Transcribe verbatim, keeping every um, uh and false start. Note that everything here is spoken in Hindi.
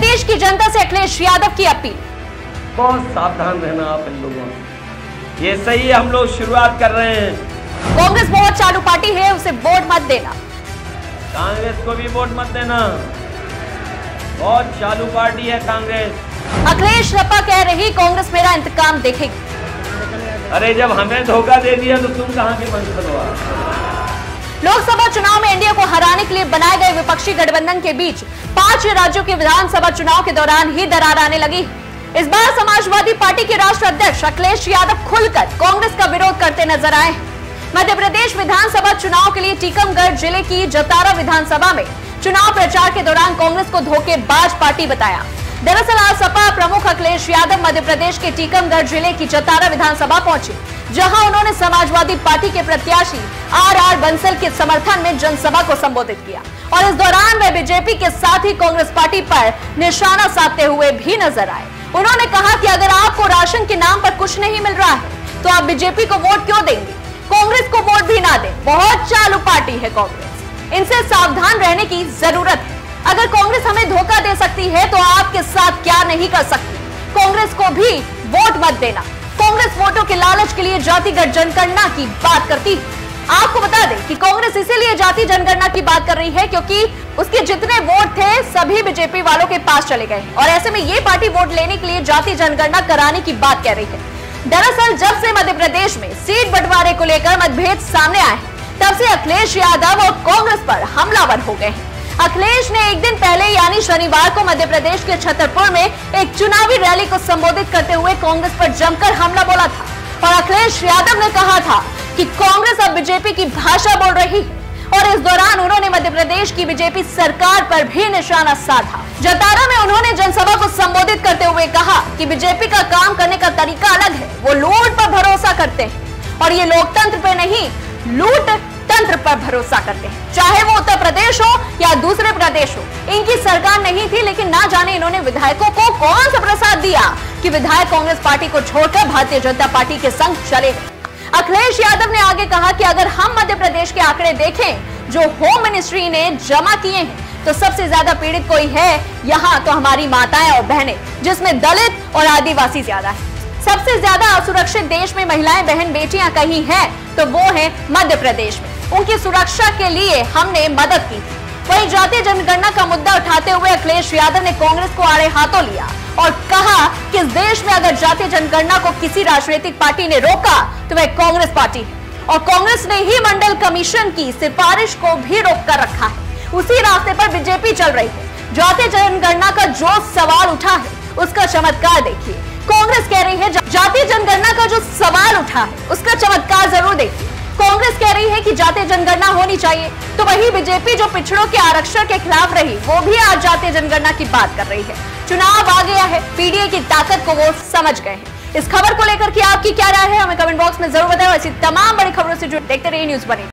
प्रदेश की जनता से अखिलेश यादव की अपील। बहुत सावधान रहना आप इन लोगों से, ये सही हम लोग शुरुआत कर रहे हैं। कांग्रेस बहुत चालू पार्टी है, उसे वोट मत देना। कांग्रेस को भी वोट मत देना, बहुत चालू पार्टी है कांग्रेस। अखिलेश रपा कह रही कांग्रेस मेरा इंतकाम देखेगी। अरे जब हमें धोखा दे दिया तो तुम कहाँ के मंत्री हो? लोकसभा चुनाव में एनडीए को हराने के लिए बनाए गए विपक्षी गठबंधन के बीच पांच राज्यों के विधानसभा चुनाव के दौरान ही दरार आने लगी। इस बार समाजवादी पार्टी के राष्ट्रीय अध्यक्ष अखिलेश यादव खुलकर कांग्रेस का विरोध करते नजर आए। मध्य प्रदेश विधानसभा चुनाव के लिए टीकमगढ़ जिले की जतारा विधानसभा में चुनाव प्रचार के दौरान कांग्रेस को धोखेबाज पार्टी बताया। दरअसल आज सपा प्रमुख अखिलेश यादव मध्य प्रदेश के टीकमगढ़ जिले की जतारा विधानसभा पहुंचे, जहां उन्होंने समाजवादी पार्टी के प्रत्याशी आर आर बंसल के समर्थन में जनसभा को संबोधित किया और इस दौरान वे बीजेपी के साथ ही कांग्रेस पार्टी पर निशाना साधते हुए भी नजर आए। उन्होंने कहा कि अगर आपको राशन के नाम पर कुछ नहीं मिल रहा है तो आप बीजेपी को वोट क्यों देंगे, कांग्रेस को वोट भी ना दें, बहुत चालू पार्टी है कांग्रेस, इनसे सावधान रहने की जरूरत है। अगर कांग्रेस हमें धोखा दे सकती है तो आपके साथ क्या नहीं कर सकती, कांग्रेस को भी वोट मत देना। कांग्रेस वोटों के लालच के लिए जातिगत जनगणना की बात करती है। आपको बता दें कि कांग्रेस इसीलिए जाति जनगणना की बात कर रही है क्योंकि उसके जितने वोट थे सभी बीजेपी वालों के पास चले गए और ऐसे में ये पार्टी वोट लेने के लिए जाति जनगणना कराने की बात कह रही है। दरअसल जब से मध्य प्रदेश में सीट बंटवारे को लेकर मतभेद सामने आए तब से अखिलेश यादव और कांग्रेस पर हमलावर हो गए हैं। अखिलेश ने एक दिन पहले यानी शनिवार को मध्य प्रदेश के छतरपुर में एक चुनावी रैली को संबोधित करते हुए कांग्रेस पर जमकर हमला बोला था और अखिलेश यादव ने कहा था कि कांग्रेस अब बीजेपी की भाषा बोल रही है और इस दौरान उन्होंने मध्य प्रदेश की बीजेपी सरकार पर भी निशाना साधा। जतारा में उन्होंने जनसभा को संबोधित करते हुए कहा कि बीजेपी का काम करने का तरीका अलग है, वो लूट पर भरोसा करते हैं और ये लोकतंत्र पे नहीं लूट तंत्र पर भरोसा करते हैं, चाहे वो उत्तर प्रदेश हो या दूसरे प्रदेश हो। इनकी सरकार नहीं थी लेकिन ना जाने इन्होंने विधायकों को कौन सा प्रसाद दिया कि विधायक कांग्रेस पार्टी को छोड़कर भारतीय जनता पार्टी के संग चले गए। अखिलेश यादव ने आगे कहा कि अगर हम मध्य प्रदेश के आंकड़े देखें जो होम मिनिस्ट्री ने जमा किए हैं तो सबसे ज्यादा पीड़ित कोई है यहाँ तो हमारी माताएं और बहनें, जिसमें दलित और आदिवासी ज्यादा है। सबसे ज्यादा असुरक्षित देश में महिलाएं बहन बेटियां कहीं हैं तो वो है मध्य प्रदेश में। उनकी सुरक्षा के लिए हमने मदद की थी। वही जातीय जनगणना का मुद्दा उठाते हुए अखिलेश यादव ने कांग्रेस को आड़े हाथों लिया और कहा कि इस देश में अगर जातीय जनगणना को किसी राजनीतिक पार्टी ने रोका तो वह कांग्रेस पार्टी है और कांग्रेस ने ही मंडल कमीशन की सिफारिश को भी रोक कर रखा है, उसी रास्ते पर बीजेपी चल रही है। जातीय जनगणना का जो सवाल उठा है उसका चमत्कार देखिए, कांग्रेस कह रही है जातीय जनगणना का जो सवाल उठा है उसका चमत्कार जरूर देखिए, कांग्रेस कह रही है कि जातीय जनगणना होनी चाहिए, तो वही बीजेपी जो पिछड़ों के आरक्षण के खिलाफ रही वो भी आज जातीय जनगणना की बात कर रही है। चुनाव आ गया है, पीडीए की ताकत को वो समझ गए हैं। इस खबर को लेकर कि आपकी क्या राय है हमें कमेंट बॉक्स में जरूर बताएं। ऐसी तमाम बड़ी खबरों से जुड़े देखते रहिए न्यूज़ बने।